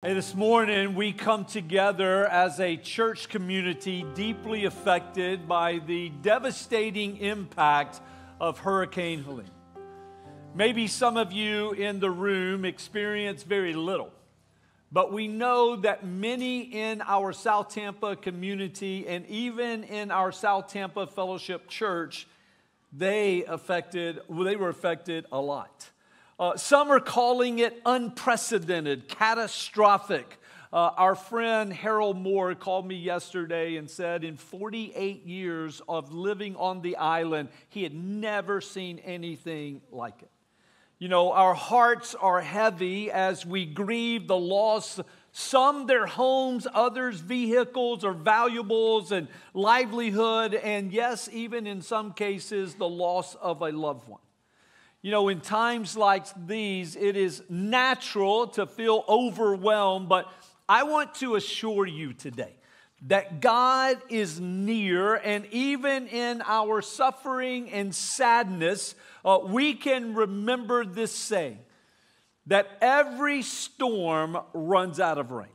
Hey, this morning we come together as a church community deeply affected by the devastating impact of Hurricane Helene. Maybe some of you in the room experience very little, but we know that many in our South Tampa community and even in our South Tampa Fellowship Church, they were affected a lot. Some are calling it unprecedented, catastrophic. Our friend Harold Moore called me yesterday and said in 48 years of living on the island, he had never seen anything like it. You know, our hearts are heavy as we grieve the loss, some their homes, others vehicles or valuables and livelihood, and yes, even in some cases, the loss of a loved one. You know, in times like these, it is natural to feel overwhelmed, but I want to assure you today that God is near, and even in our suffering and sadness, we can remember this saying, that every storm runs out of rain.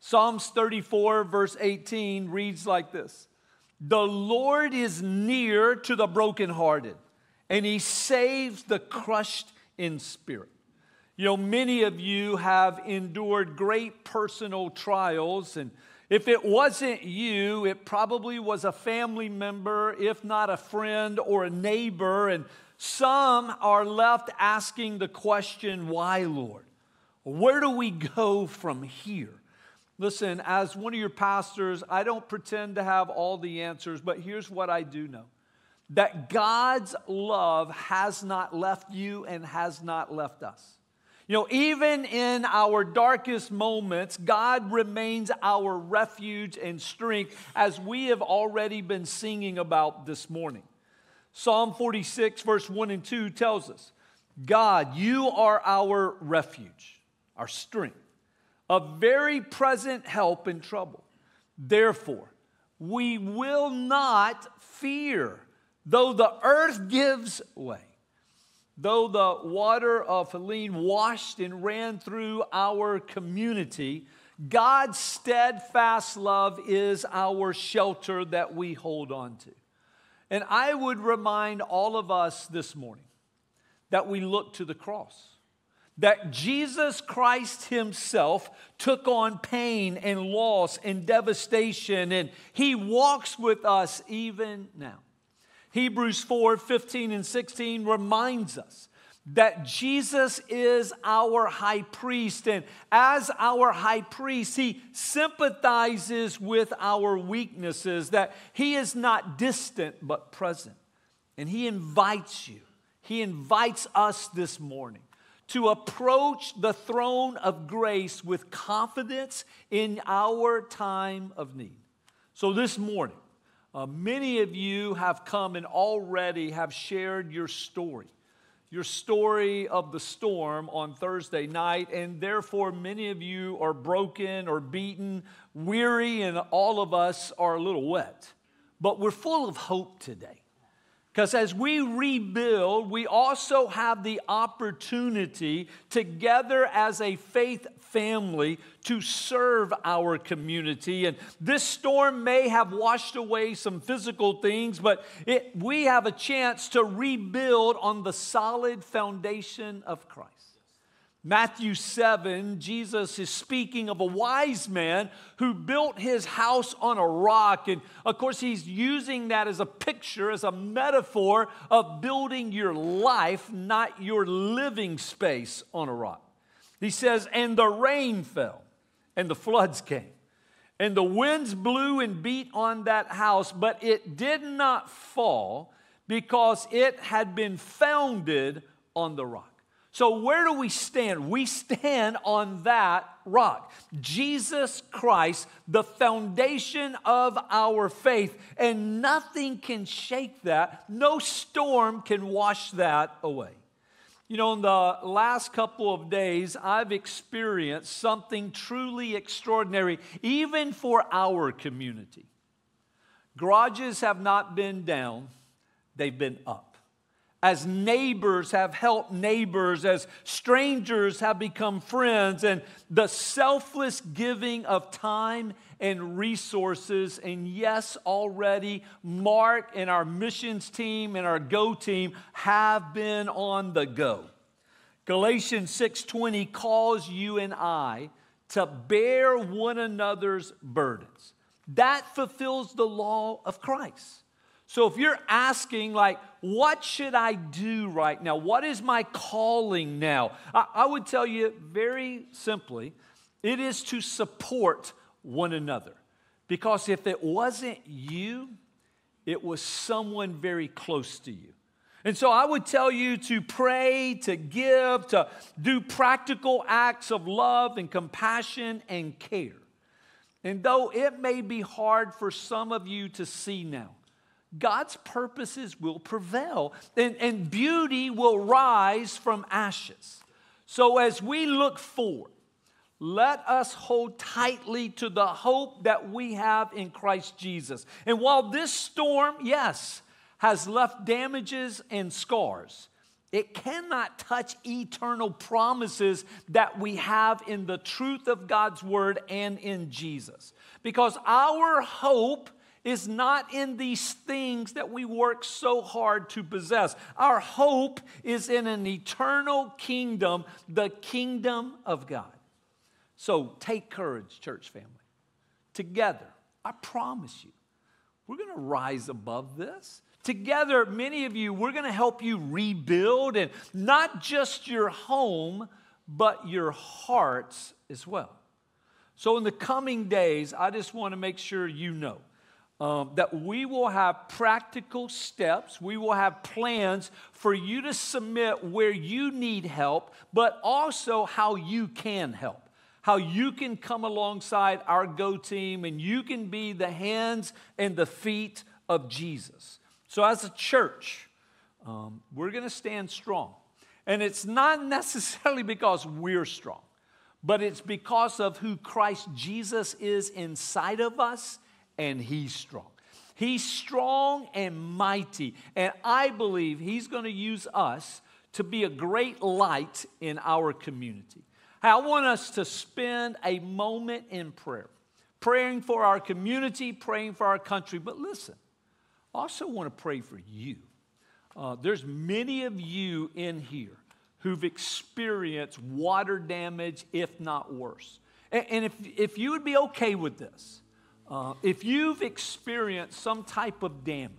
Psalms 34, verse 18 reads like this, "The Lord is near to the brokenhearted, and he saves the crushed in spirit." You know, many of you have endured great personal trials. And if it wasn't you, it probably was a family member, if not a friend or a neighbor. And some are left asking the question, why, Lord? Where do we go from here? Listen, as one of your pastors, I don't pretend to have all the answers, but here's what I do know. That God's love has not left you and has not left us. You know, even in our darkest moments, God remains our refuge and strength, as we have already been singing about this morning. Psalm 46, verse 1 and 2 tells us, God, you are our refuge, our strength, a very present help in trouble. Therefore, we will not fear, though the earth gives way, though the water of Helene washed and ran through our community, God's steadfast love is our shelter that we hold on to. And I would remind all of us this morning that we look to the cross, that Jesus Christ himself took on pain and loss and devastation, and he walks with us even now. Hebrews 4, 15 and 16 reminds us that Jesus is our high priest. And as our high priest, he sympathizes with our weaknesses, that he is not distant but present. And he invites you, he invites us this morning to approach the throne of grace with confidence in our time of need. So this morning, many of you have come and already have shared your story of the storm on Thursday night, and therefore many of you are broken or beaten, weary, and all of us are a little wet. But we're full of hope today, because as we rebuild, we also have the opportunity together as a faith family to serve our community. And this storm may have washed away some physical things, but we have a chance to rebuild on the solid foundation of Christ. Matthew 7, Jesus is speaking of a wise man who built his house on a rock. And of course, he's using that as a picture, as a metaphor of building your life, not your living space on a rock. He says, and the rain fell, and the floods came, and the winds blew and beat on that house, but it did not fall because it had been founded on the rock. So where do we stand? We stand on that rock, Jesus Christ, the foundation of our faith, and nothing can shake that. No storm can wash that away. You know, in the last couple of days, I've experienced something truly extraordinary, even for our community. Garages have not been down, they've been up. as neighbors have helped neighbors, as strangers have become friends, and the selfless giving of time and resources. And yes, already Mark and our missions team and our Go Team have been on the go. Galatians 6:20 calls you and I to bear one another's burdens. That fulfills the law of Christ. So if you're asking, like, what should I do right now? What is my calling now? I would tell you very simply, it is to support one another. Because if it wasn't you, it was someone very close to you. And so I would tell you to pray, to give, to do practical acts of love and compassion and care. And though it may be hard for some of you to see now, God's purposes will prevail, and beauty will rise from ashes. So as we look forward, let us hold tightly to the hope that we have in Christ Jesus. And while this storm, yes, has left damages and scars, it cannot touch eternal promises that we have in the truth of God's word and in Jesus. Because our hope is not in these things that we work so hard to possess. Our hope is in an eternal kingdom, the kingdom of God. So take courage, church family. Together, I promise you, we're going to rise above this. Together, many of you, we're going to help you rebuild, and not just your home, but your hearts as well. So in the coming days, I just want to make sure you know that we will have practical steps. We will have plans for you to submit where you need help, but also how you can help. How you can come alongside our Go Team, and you can be the hands and the feet of Jesus. So as a church, we're going to stand strong. And it's not necessarily because we're strong, but it's because of who Christ Jesus is inside of us, and he's strong. He's strong and mighty, and I believe he's going to use us to be a great light in our community. I want us to spend a moment in prayer, praying for our community, praying for our country. But listen, I also want to pray for you. There's many of you in here who've experienced water damage, if not worse. And if you would be okay with this, if you've experienced some type of damage,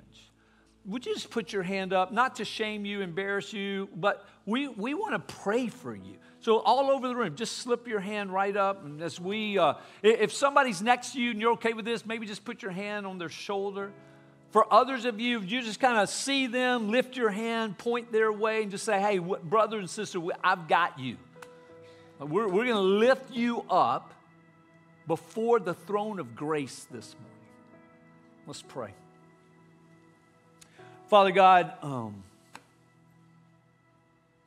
would you just put your hand up, not to shame you, embarrass you, but we want to pray for you. So all over the room, just slip your hand right up. And as we, if somebody's next to you and you're okay with this, maybe just put your hand on their shoulder. For others of you, you just kind of see them, lift your hand, point their way, and just say, hey, brother and sister, I've got you. We're going to lift you up before the throne of grace this morning. Let's pray. Father God,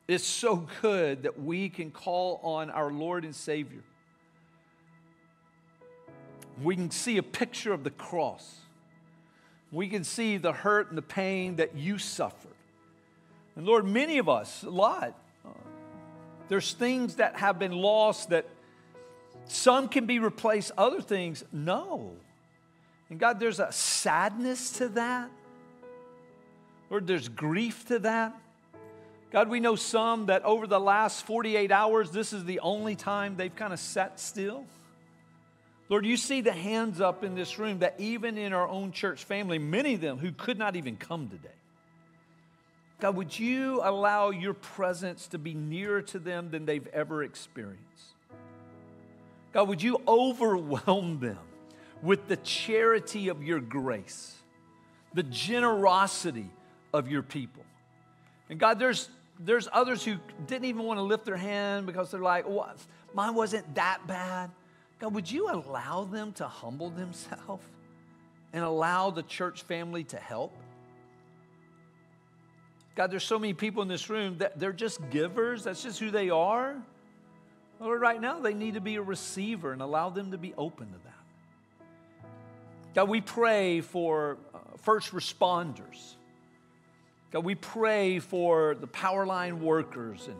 it's so good that we can call on our Lord and Savior. We can see a picture of the cross. We can see the hurt and the pain that you suffered. And Lord, many of us, a lot, there's things that have been lost that some can be replaced, other things, no. And God, there's a sadness to that. Lord, there's grief to that. God, we know some that over the last 48 hours, this is the only time they've kind of sat still. Lord, you see the hands up in this room that even in our own church family, many of them who could not even come today. God, would you allow your presence to be nearer to them than they've ever experienced? God, would you overwhelm them with the charity of your grace, the generosity of your people? And God, there's others who didn't even want to lift their hand because they're like, well, mine wasn't that bad. God, would you allow them to humble themselves and allow the church family to help? God, there's so many people in this room that they're just givers. That's just who they are. Lord, right now they need to be a receiver, and allow them to be open to that. God, we pray for first responders. God, we pray for the power line workers and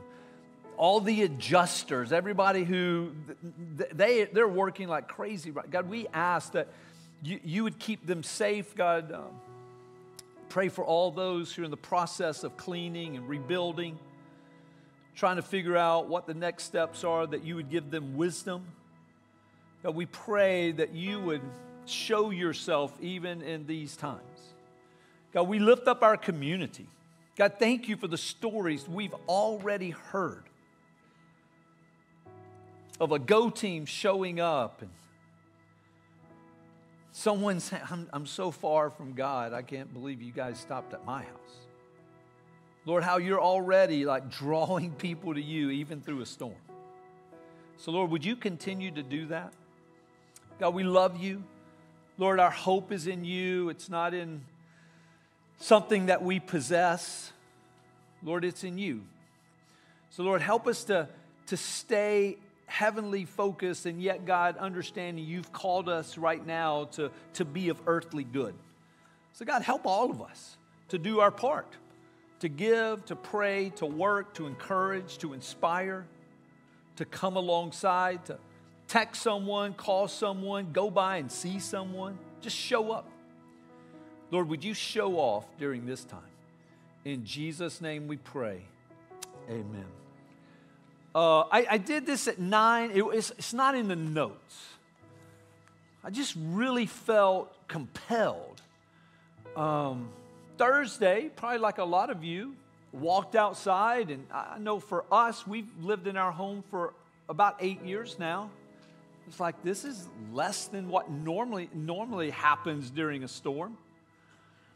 all the adjusters, everybody who, they're working like crazy. Right? God, we ask that you would keep them safe. God, pray for all those who are in the process of cleaning and rebuilding, trying to figure out what the next steps are, that you would give them wisdom. God, we pray that you would show yourself even in these times. God, we lift up our community. God, thank you for the stories we've already heard of a Go Team showing up and someone saying, I'm so far from God, I can't believe you guys stopped at my house. Lord, how you're already like drawing people to you even through a storm. So Lord, would you continue to do that? God, we love you. Lord, our hope is in you. It's not in something that we possess. Lord, it's in you. So Lord, help us to stay heavenly focused and yet, God, understanding you've called us right now to be of earthly good. So God, help all of us to do our part, to give, to pray, to work, to encourage, to inspire, to come alongside, to text someone, call someone, go by and see someone. Just show up. Lord, would you show off during this time? In Jesus' name we pray. Amen. I did this at 9. It's not in the notes. I just really felt compelled. Thursday, probably like a lot of you, walked outside. And I know for us, we've lived in our home for about 8 years now. It's like this is less than what normally happens during a storm.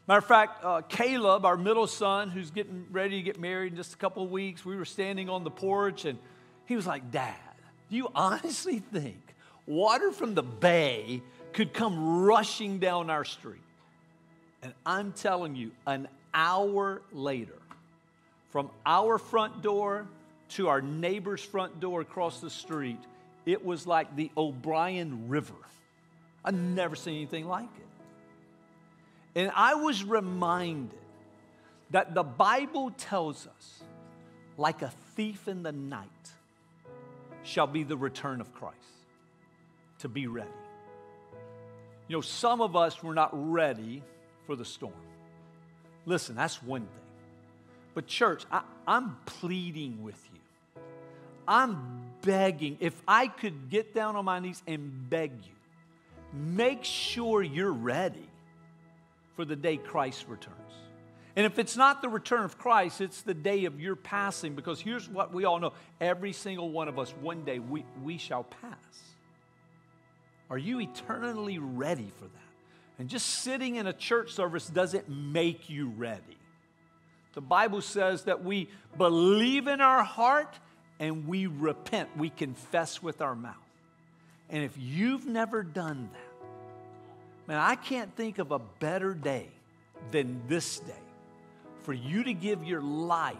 Matter of fact, Caleb, our middle son, who's getting ready to get married in just a couple of weeks, we were standing on the porch, and he was like, Dad, do you honestly think water from the bay could come rushing down our street? And I'm telling you, an hour later, from our front door to our neighbor's front door across the street, it was like the O'Brien River. I've never seen anything like it. And I was reminded that the Bible tells us, like a thief in the night shall be the return of Christ, to be ready. You know, some of us were not ready for the storm. Listen, that's one thing. But church, I'm pleading with you. I'm begging. If I could get down on my knees and beg you, make sure you're ready for the day Christ returns. And if it's not the return of Christ, it's the day of your passing, because here's what we all know. Every single one of us, one day we shall pass. Are you eternally ready for that? And just sitting in a church service doesn't make you ready. The Bible says that we believe in our heart and we repent. We confess with our mouth. And if you've never done that, man, I can't think of a better day than this day for you to give your life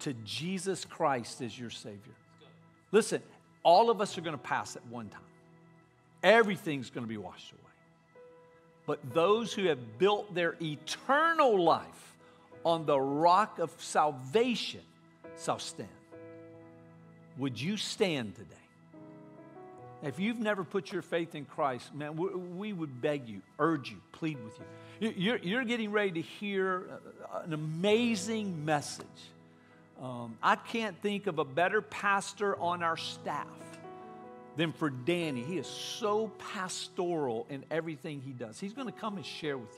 to Jesus Christ as your Savior. Listen, all of us are going to pass at one time. Everything's going to be washed away. But those who have built their eternal life on the rock of salvation shall stand. Would you stand today? If you've never put your faith in Christ, man, we would beg you, urge you, plead with you. You're getting ready to hear an amazing message. I can't think of a better pastor on our staff than for Danny. He is so pastoral in everything he does. He's going to come and share with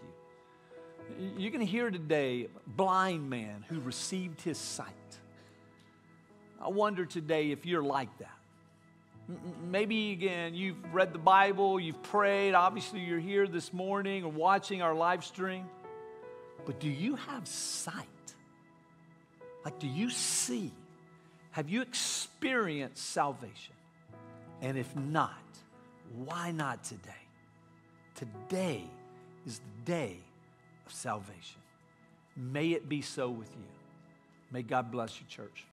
you. You're going to hear today, blind man who received his sight. I wonder today if you're like that. Maybe, again, you've read the Bible, you've prayed. Obviously, you're here this morning or watching our live stream. But do you have sight? Like, do you see? Have you experienced salvation? And if not, why not today? Today is the day of salvation. May it be so with you. May God bless you, church.